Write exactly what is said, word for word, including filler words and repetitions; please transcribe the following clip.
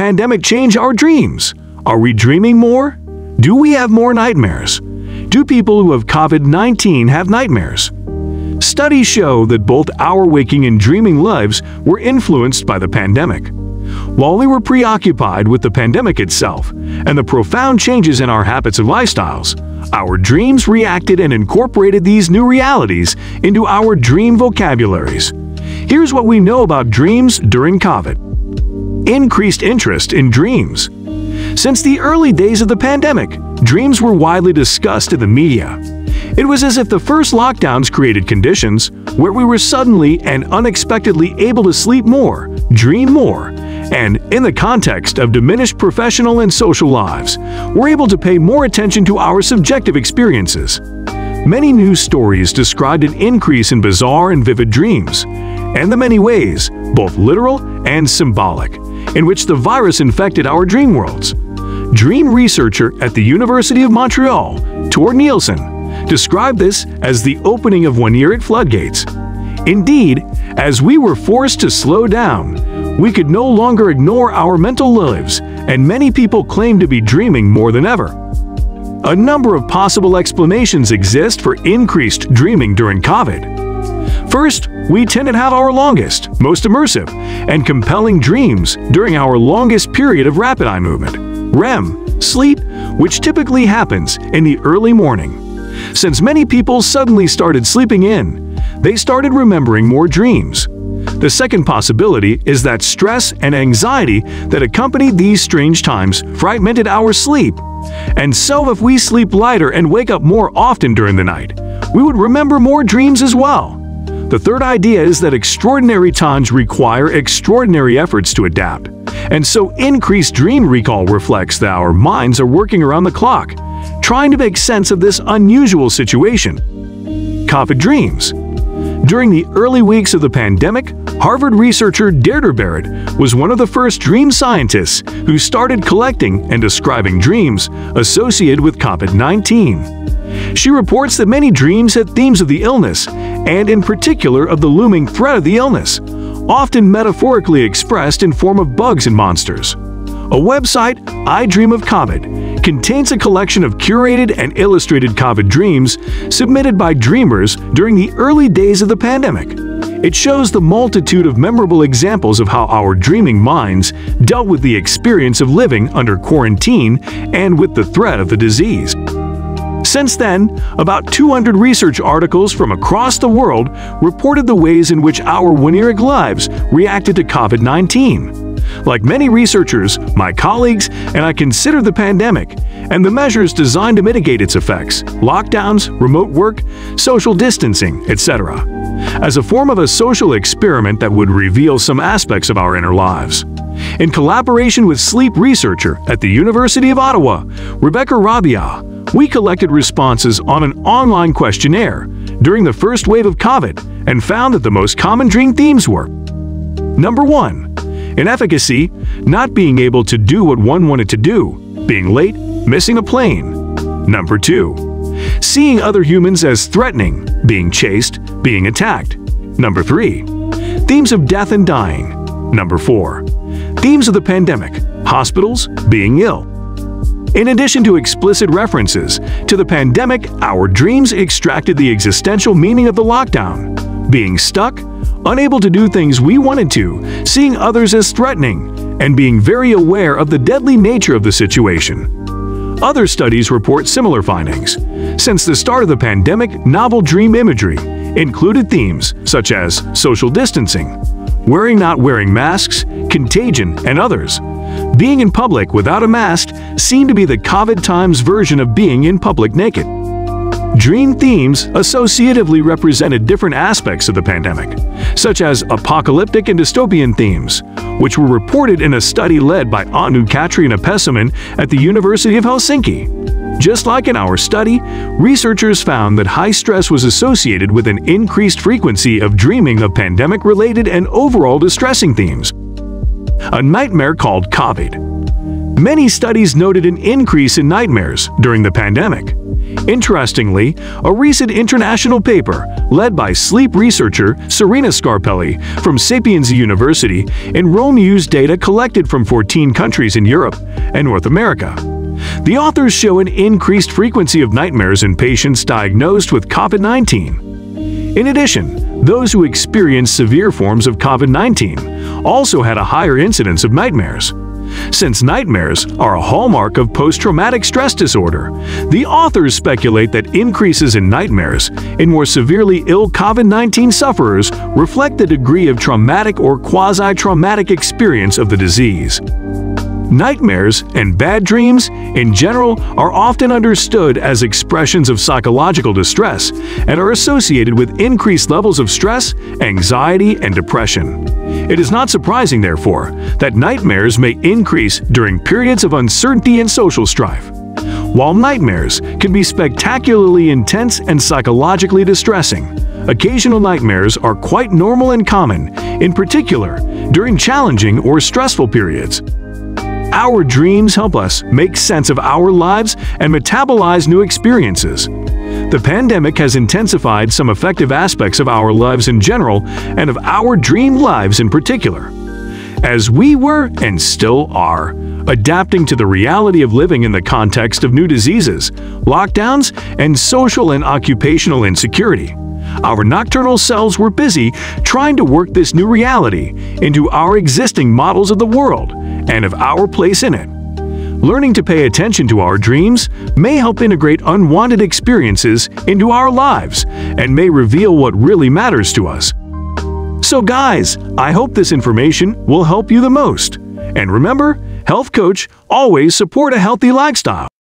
pandemic change our dreams? Are we dreaming more? Do we have more nightmares? Do people who have COVID nineteen have nightmares? Studies show that both our waking and dreaming lives were influenced by the pandemic. While we were preoccupied with the pandemic itself and the profound changes in our habits and lifestyles, our dreams reacted and incorporated these new realities into our dream vocabularies. Here's what we know about dreams during COVID. Increased interest in dreams. Since the early days of the pandemic, dreams were widely discussed in the media. It was as if the first lockdowns created conditions where we were suddenly and unexpectedly able to sleep more, dream more, and, in the context of diminished professional and social lives, we're able to pay more attention to our subjective experiences. Many news stories described an increase in bizarre and vivid dreams, and the many ways, both literal and symbolic, in which the virus infected our dream worlds. Dream researcher at the University of Montreal, Tor Nielsen, described this as the opening of one-eared floodgates. Indeed, as we were forced to slow down, we could no longer ignore our mental lives, and many people claimed to be dreaming more than ever. A number of possible explanations exist for increased dreaming during COVID. First, we tend to have our longest, most immersive, and compelling dreams during our longest period of rapid eye movement, R E M, sleep, which typically happens in the early morning. Since many people suddenly started sleeping in, they started remembering more dreams. The second possibility is that stress and anxiety that accompanied these strange times fragmented our sleep. And so if we sleep lighter and wake up more often during the night, we would remember more dreams as well. The third idea is that extraordinary times require extraordinary efforts to adapt. And so increased dream recall reflects that our minds are working around the clock, trying to make sense of this unusual situation. COVID dreams. During the early weeks of the pandemic, Harvard researcher Deirdre Barrett was one of the first dream scientists who started collecting and describing dreams associated with COVID nineteen. She reports that many dreams had themes of the illness, and in particular of the looming threat of the illness, often metaphorically expressed in form of bugs and monsters. A website, I Dream of COVID, contains a collection of curated and illustrated COVID dreams submitted by dreamers during the early days of the pandemic. It shows the multitude of memorable examples of how our dreaming minds dealt with the experience of living under quarantine and with the threat of the disease. Since then, about two hundred research articles from across the world reported the ways in which our oniric lives reacted to COVID nineteen. Like many researchers, my colleagues and I consider the pandemic and the measures designed to mitigate its effects, lockdowns, remote work, social distancing, et cetera, as a form of a social experiment that would reveal some aspects of our inner lives. In collaboration with sleep researcher at the University of Ottawa, Rebecca Rabia, we collected responses on an online questionnaire during the first wave of COVID and found that the most common dream themes were: Number one, inefficacy, not being able to do what one wanted to do, being late, missing a plane. Number two, seeing other humans as threatening, being chased, being attacked. Number three, themes of death and dying. Number four, themes of the pandemic, hospitals, being ill. In addition to explicit references to the pandemic, our dreams extracted the existential meaning of the lockdown, being stuck, unable to do things we wanted to, seeing others as threatening, and being very aware of the deadly nature of the situation. Other studies report similar findings. Since the start of the pandemic, novel dream imagery included themes such as social distancing, wearing not wearing masks, contagion, and others. Being in public without a mask seemed to be the COVID times version of being in public naked. Dream themes associatively represented different aspects of the pandemic, such as apocalyptic and dystopian themes, which were reported in a study led by Anu Katriina Pesonen at the University of Helsinki. Just like in our study, researchers found that high stress was associated with an increased frequency of dreaming of pandemic-related and overall distressing themes. A nightmare called COVID. Many studies noted an increase in nightmares during the pandemic. Interestingly, a recent international paper led by sleep researcher Serena Scarpelli from Sapienza University in Rome used data collected from fourteen countries in Europe and North America. The authors show an increased frequency of nightmares in patients diagnosed with COVID nineteen. In addition, those who experienced severe forms of COVID nineteen also had a higher incidence of nightmares. Since nightmares are a hallmark of post-traumatic stress disorder, the authors speculate that increases in nightmares in more severely ill COVID nineteen sufferers reflect the degree of traumatic or quasi-traumatic experience of the disease. Nightmares and bad dreams, in general, are often understood as expressions of psychological distress and are associated with increased levels of stress, anxiety, and depression. It is not surprising, therefore, that nightmares may increase during periods of uncertainty and social strife. While nightmares can be spectacularly intense and psychologically distressing, occasional nightmares are quite normal and common, in particular, during challenging or stressful periods. Our dreams help us make sense of our lives and metabolize new experiences. The pandemic has intensified some effective aspects of our lives in general and of our dream lives in particular. As we were and still are, adapting to the reality of living in the context of new diseases, lockdowns, and social and occupational insecurity, our nocturnal selves were busy trying to work this new reality into our existing models of the world and of our place in it. Learning to pay attention to our dreams may help integrate unwanted experiences into our lives and may reveal what really matters to us. So guys, I hope this information will help you the most. And remember, Health Coach always support a healthy lifestyle.